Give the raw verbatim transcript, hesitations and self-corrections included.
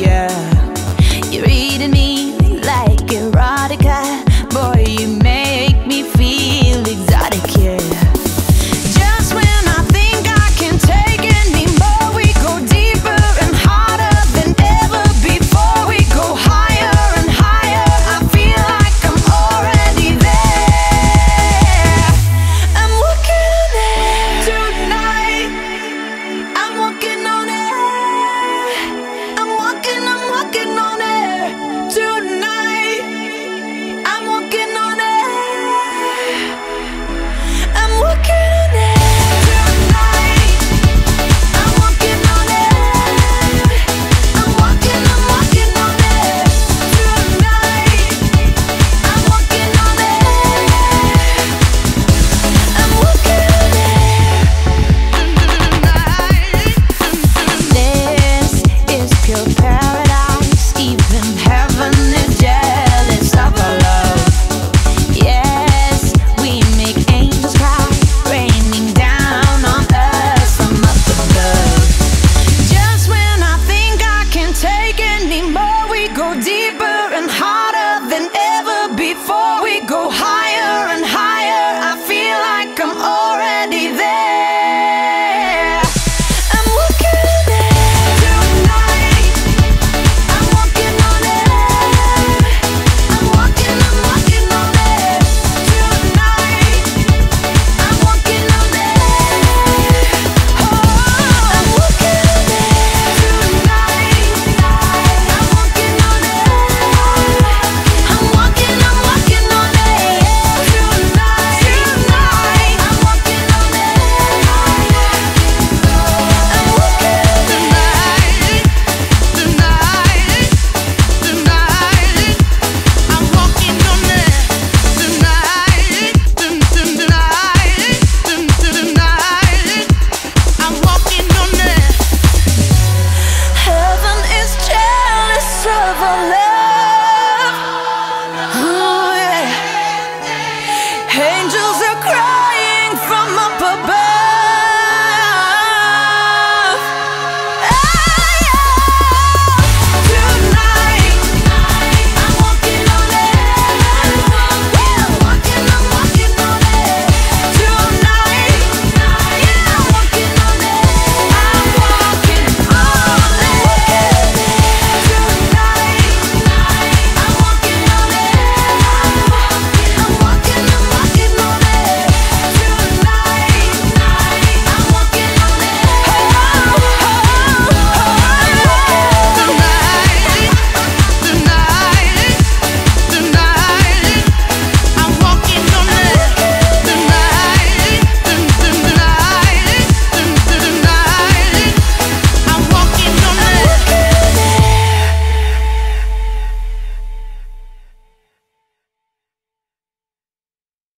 yeah.